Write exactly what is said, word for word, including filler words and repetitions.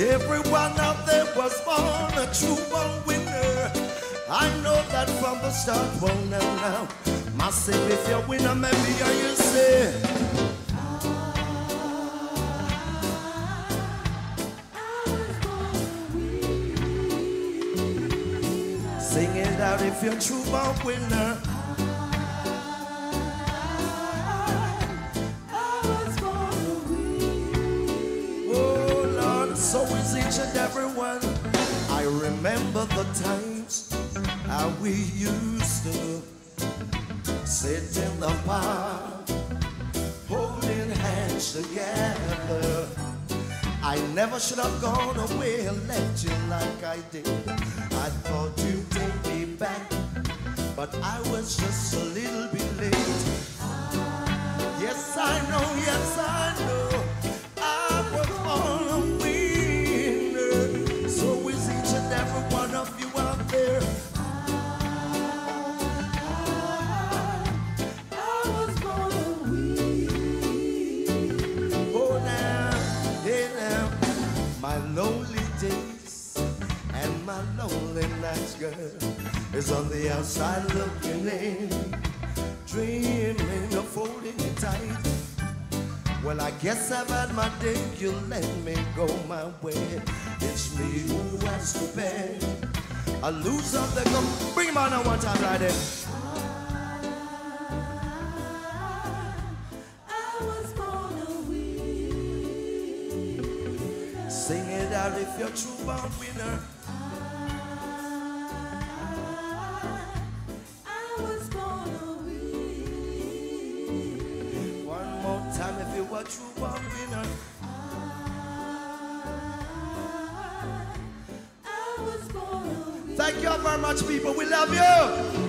Every one of them was born a true born winner. I know that from the start. Well, now, now, my say if you're a winner, maybe I you say. I was born a winner. Sing it out if you're a true born winner. And everyone, I remember the times how we used to sit in the park, holding hands together. I never should have gone away and left you like I did. I thought you'd take me back, but I was just a little bit late. Yes, I know, yes, I know. Girl is on the outside looking in, dreaming of holding you tight. Well, I guess I've had my day. You let me go my way. It's me who has to pay. I lose up the go. Bring him on now one time right there. I was born a winner. Sing it out if you're true born winner. Thank you all very much, people. We love you.